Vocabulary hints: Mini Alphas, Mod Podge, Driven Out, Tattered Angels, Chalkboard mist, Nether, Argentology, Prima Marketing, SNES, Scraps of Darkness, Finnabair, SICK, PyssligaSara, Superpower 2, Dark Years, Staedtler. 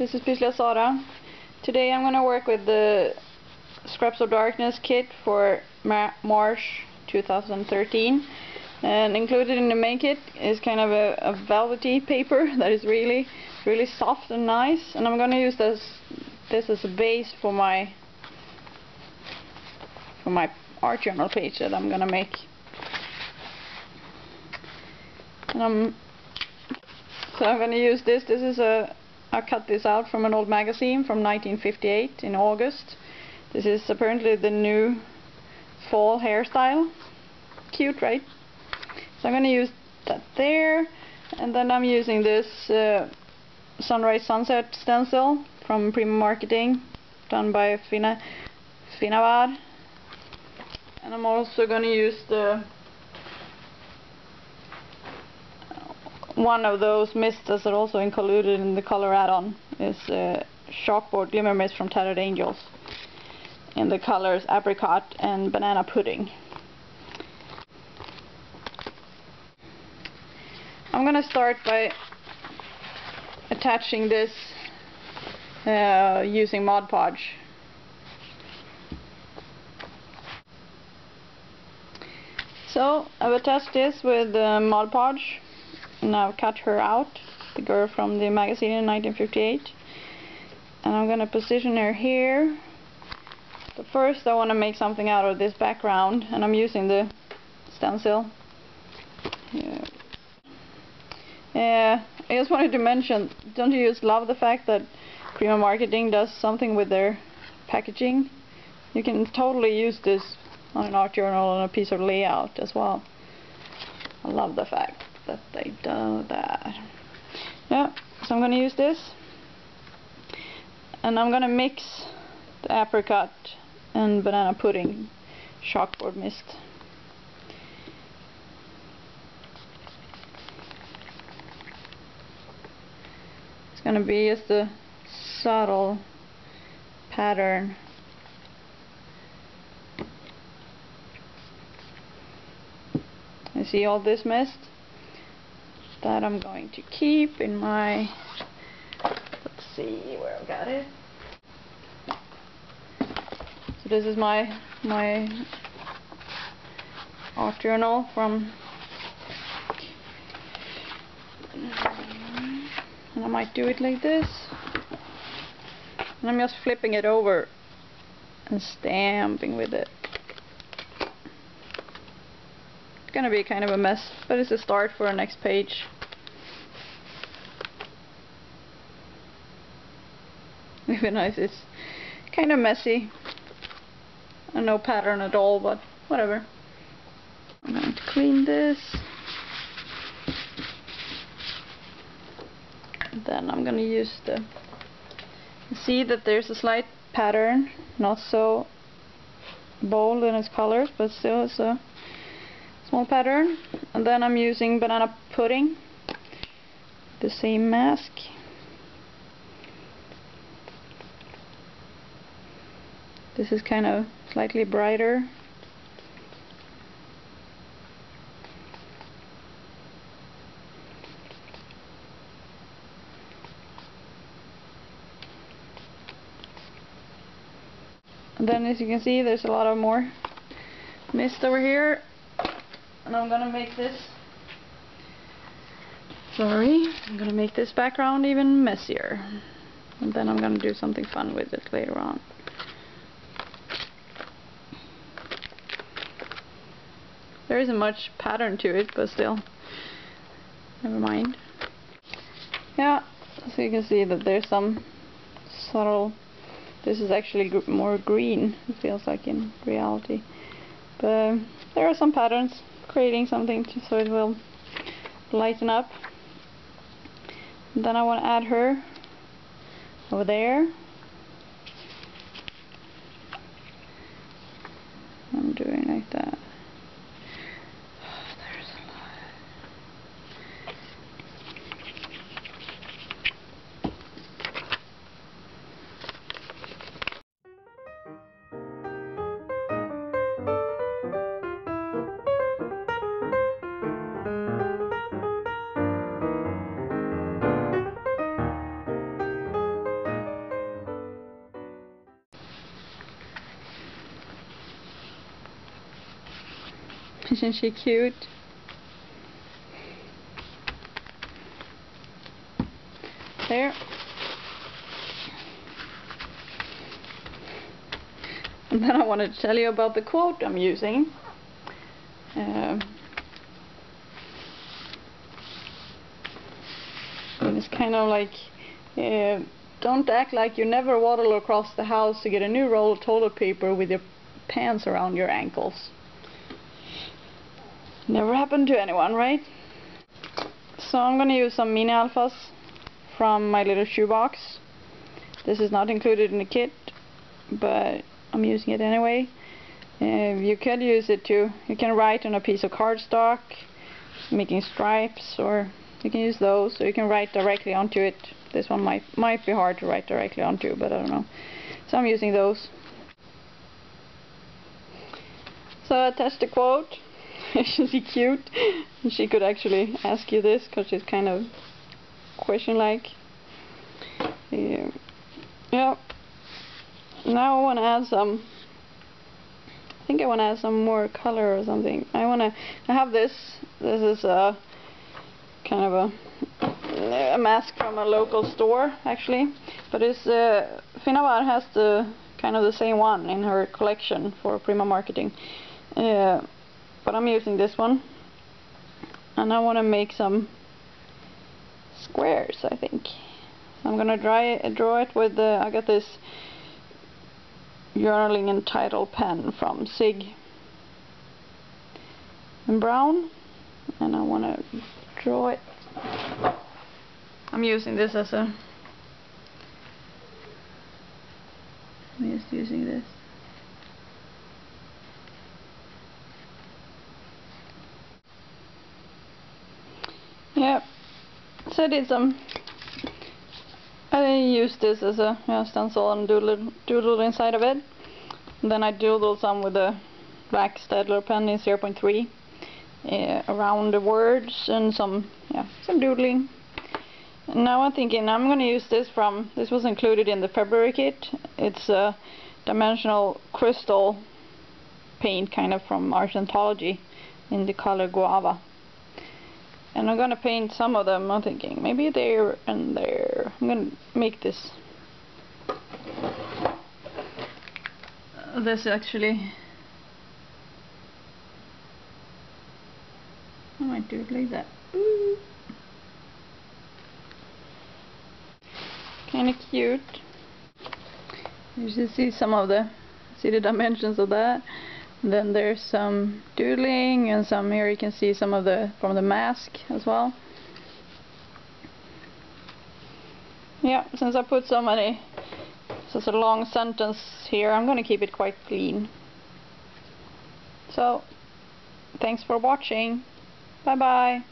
This is PyssligaSara. Today I'm going to work with the Scraps of Darkness kit for March 2013. And included in the main kit is kind of a velvety paper that is really soft and nice. And I'm going to use this as a base for my art journal page that I'm going to make. And so I'm going to use this. This is I cut this out from an old magazine from 1958 in August. This is apparently the new fall hairstyle. Cute, right? So I'm going to use that there, and then I'm using this Sunrise Sunset stencil from Prima Marketing, done by Finnabair. And I'm also going to use the one of those mists that are also included in the color add-on is Chalkboard mist from Tattered Angels in the colors Apricot and Banana Pudding. I'm going to start by attaching this using Mod Podge. So I've attached this with Mod Podge. And I've cut her out, the girl from the magazine in 1958. And I'm going to position her here. But first I want to make something out of this background, and I'm using the stencil. Yeah. I just wanted to mention, don't you just love the fact that Prima Marketing does something with their packaging? You can totally use this on an art journal and a piece of layout as well. I love the fact that they do that. Yeah, so I'm going to use this, and I'm going to mix the Apricot and Banana Pudding Chalkboard mist. It's going to be just a subtle pattern. You see all this mist? That I'm going to keep in my, let's see where I've got it. So this is my art journal from, and I might do it like this, and I'm just flipping it over and stamping with it. It's gonna be kind of a mess, but it's a start for our next page. Even though it's kind of messy and no pattern at all, but whatever. I'm going to clean this. And then I'm gonna use the. See that there's a slight pattern, not so bold in its colors, but still it's a small pattern. And then I'm using Banana Pudding, the same mask, this is kind of slightly brighter, and then as you can see there's a lot of more mist over here. And I'm going to make this background even messier. And then I'm going to do something fun with it later on. There isn't much pattern to it, but still. Never mind. Yeah, so you can see that there's some subtle. This is actually more green, it feels like in reality. But there are some patterns. Creating something so it will lighten up. And then I want to add her over there. I'm doing like that. Oh, there's a lot. Isn't she cute? There. And then I wanted to tell you about the quote I'm using. And it's kind of like, don't act like you never waddle across the house to get a new roll of toilet paper with your pants around your ankles. Never happened to anyone, right? So I'm going to use some mini alphas from my little shoebox. This is not included in the kit, but I'm using it anyway. You could use it too. You can write on a piece of cardstock, making stripes, or you can use those, or you can write directly onto it. This one might be hard to write directly onto, but I don't know. So I'm using those. So I attached the quote. Isn't she cute? She could actually ask you this because she's kind of question-like. Yeah. Now I want to add some. I think I want to add some more color or something. I have this. This is a kind of a mask from a local store, actually. But it's Finnabair has the kind of the same one in her collection for Prima Marketing. But I'm using this one, and I want to make some squares, I think. I'm gonna draw it with the. I got this journaling and title pen from Sig and Brown, and I want to draw it. I'm using this as a. I'm just using this. Yep. So I did some. I used this as a stencil and doodled inside of it. And then I doodled some with a black Staedtler pen in 0.3 around the words and some doodling. And now I'm thinking I'm going to use this from. This was included in the February kit. It's a dimensional crystal paint kind of from Argentology in the color guava. And I'm going to paint some of them. I'm thinking maybe there and there. I'm going to make this. This actually. I might do it like that. Kind of cute. You should see some of the. See the dimensions of that. Then there's some doodling and some here you can see some of the from the mask as well. Yeah, since I put so many, such a long sentence here, I'm gonna keep it quite clean. So, thanks for watching. Bye bye.